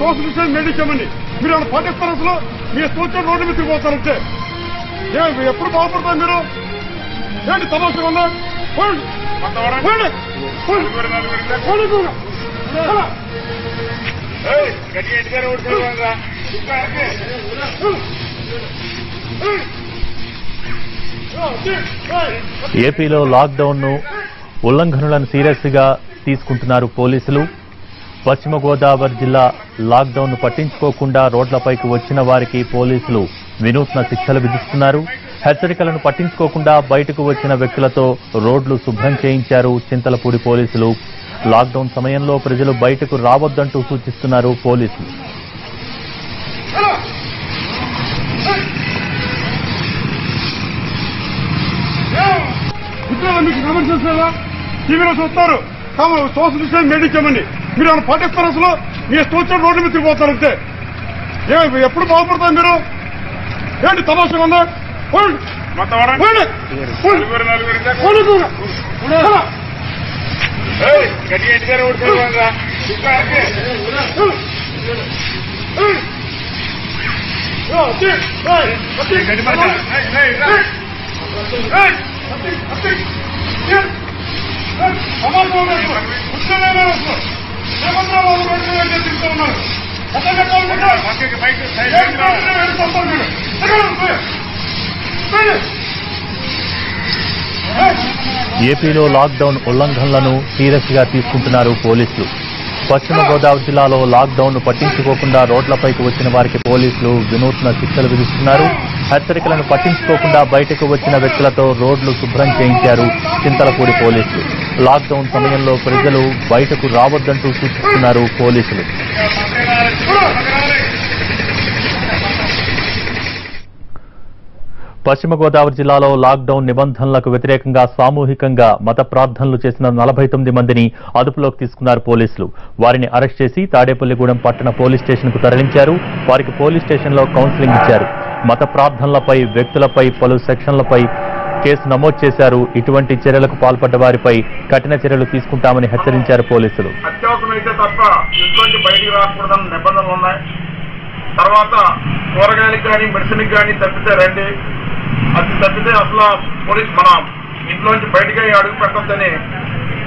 Social విషయం మేడించామని మీరు అలా పాఠ్య పరిస్థితులు మీరు సూచన రోడ్డు మీద తిరిగిపోతారంటే ఎప్పుడు బాగుపడతారు మీరు? ఏంటి తమాషా ఉందా? ఏపీలో లాక్డౌన్ను ఉల్లంఘనలను సీరియస్గా తీసుకుంటున్నారు పోలీసులు. పశ్చిమ గోదావరి జిల్లా లాక్డౌన్ను పట్టించుకోకుండా రోడ్లపైకి వచ్చిన వారికి పోలీసులు వినూత్న శిక్షలు విధిస్తున్నారు. హెచ్చరికలను పట్టించుకోకుండా బయటకు వచ్చిన వ్యక్తులతో రోడ్లు శుభ్రం చేయించారు చింతలపూడి పోలీసులు. లాక్డౌన్ సమయంలో ప్రజలు బయటకు రావద్దంటూ సూచిస్తున్నారు పోలీసులు. సోషల్ విషయం మేడించామని మీరు ఏమైనా పాఠ్యస్థానంలో మీరు సూచన రోడ్డు మీద తిరిగిపోతారంటే ఎప్పుడు బాగుపడతారు మీరు? ఏంటి తమాషా ఉందా? ఏపీలో లాక్డౌన్ ఉల్లంఘనలను సీరియస్ గా తీసుకుంటున్నారు పోలీసులు. పశ్చిమ గోదావరి జిల్లాలో లాక్డౌన్ను పట్టించుకోకుండా రోడ్లపైకి వచ్చిన వారికి పోలీసులు వినూత్న శిక్షలు విధిస్తున్నారు. హెచ్చరికలను పట్టించుకోకుండా బయటకు వచ్చిన వ్యక్తులతో రోడ్లు శుభ్రం చేయించారు చింతలపూడి పోలీసులు. లాక్డౌన్ సమయంలో ప్రజలు బయటకు రావద్దంటూ సూచిస్తున్నారు పోలీసులు. పశ్చిమ గోదావరి జిల్లాలో లాక్డౌన్ నిబంధనలకు వ్యతిరేకంగా సామూహికంగా మత ప్రార్థనలు చేసిన 49 మందిని అదుపులోకి తీసుకున్నారు పోలీసులు. వారిని అరెస్ట్ చేసి తాడేపల్లిగూడెం పట్టణ పోలీస్ స్టేషన్కు తరలించారు. వారికి పోలీస్ స్టేషన్లో కౌన్సిలింగ్ ఇచ్చారు. మత ప్రార్థనలపై, వ్యక్తులపై పలు సెక్షన్లపై కేసు నమోదు చేశారు. ఇటువంటి చర్యలకు పాల్పడ్డ వారిపై కఠిన చర్యలు తీసుకుంటామని హెచ్చరించారు పోలీసులు. అత్యవసరమైతే తప్ప ఇంట్లోంచి బయటికి రాకూడదని నిబంధనలు ఉన్నాయి. తర్వాత కూరగాయలకు కానీ మెడిసిన్కి కానీ తప్పితే రండి, అది తప్పితే అసలు పోలీసు మన ఇంట్లోంచి బయటకే అడుగు పెట్టద్దని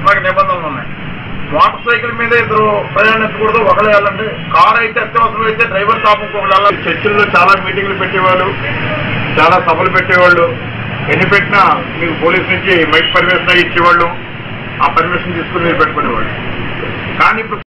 మనకి నిబంధనలు ఉన్నాయి. మోటార్ సైకిల్ మీద ఇద్దరు ప్రయాణించకూడదు, ఒకళ్ళు వెళ్ళండి. కారు అయితే అత్యవసరం అయితే డ్రైవర్ తాపకు వెళ్ళాలి. చర్చిల్లో చాలా మీటింగ్లు పెట్టేవాళ్ళు, చాలా సభలు పెట్టేవాళ్ళు. ఎన్ని పెట్టినా మీకు పోలీసు నుంచి మైక్ పర్మిషన్ ఇచ్చేవాళ్ళు. ఆ పర్మిషన్ తీసుకుని మీరు పెట్టుకునేవాళ్ళు. కానీ ఇప్పుడు